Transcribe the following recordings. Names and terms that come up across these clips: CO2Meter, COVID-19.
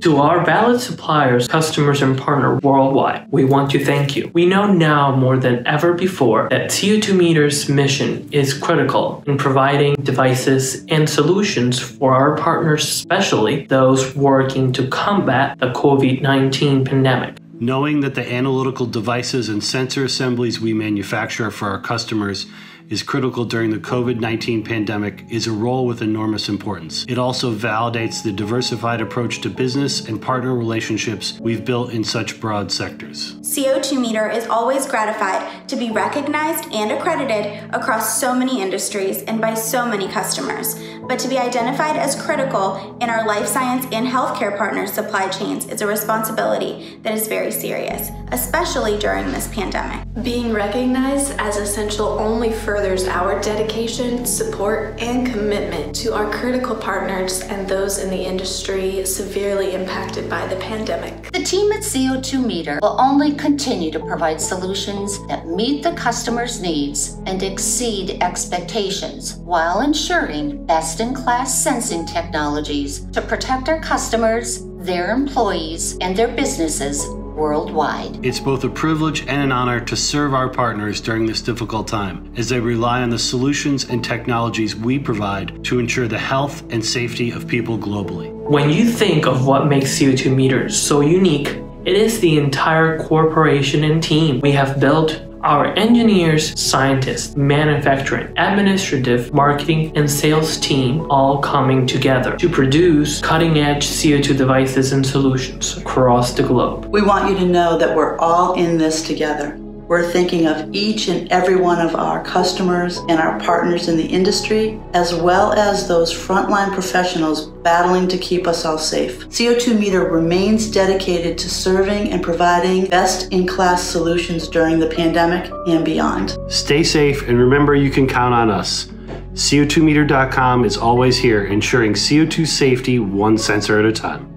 To our valued suppliers, customers, and partners worldwide, we want to thank you. We know now more than ever before that CO2Meter's mission is critical in providing devices and solutions for our partners, especially those working to combat the COVID-19 pandemic. Knowing that the analytical devices and sensor assemblies we manufacture for our customers is critical during the COVID-19 pandemic is a role with enormous importance. It also validates the diversified approach to business and partner relationships we've built in such broad sectors. CO2Meter is always gratified to be recognized and accredited across so many industries and by so many customers, but to be identified as critical in our life science and healthcare partners' supply chains is a responsibility that is very serious, especially during this pandemic. Being recognized as essential only furthers our dedication, support, and commitment to our critical partners and those in the industry severely impacted by the pandemic. The team at CO2Meter will only continue to provide solutions that meet the customer's needs and exceed expectations while ensuring best-in-class sensing technologies to protect our customers, their employees, and their businesses worldwide. It's both a privilege and an honor to serve our partners during this difficult time as they rely on the solutions and technologies we provide to ensure the health and safety of people globally. When you think of what makes CO2Meter so unique, it is the entire corporation and team we have built. Our engineers, scientists, manufacturing, administrative, marketing, and sales team all coming together to produce cutting-edge CO2 devices and solutions across the globe. We want you to know that we're all in this together. We're thinking of each and every one of our customers and our partners in the industry, as well as those frontline professionals battling to keep us all safe. CO2Meter remains dedicated to serving and providing best-in-class solutions during the pandemic and beyond. Stay safe, and remember you can count on us. CO2Meter.com is always here, ensuring CO2 safety one sensor at a time.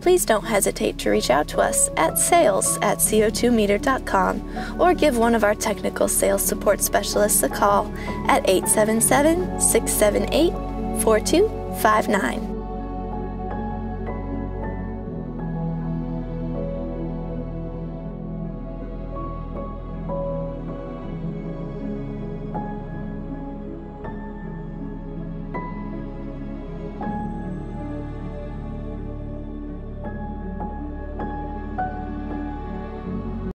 Please don't hesitate to reach out to us at sales@co2meter.com or give one of our technical sales support specialists a call at 877-678-4259.